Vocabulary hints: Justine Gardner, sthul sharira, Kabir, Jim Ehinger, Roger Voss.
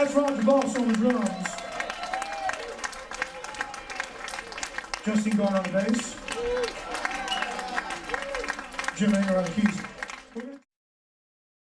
That's Roger Voss on the drums. Justine Gardner on the bass. Jim Ehinger on the keys.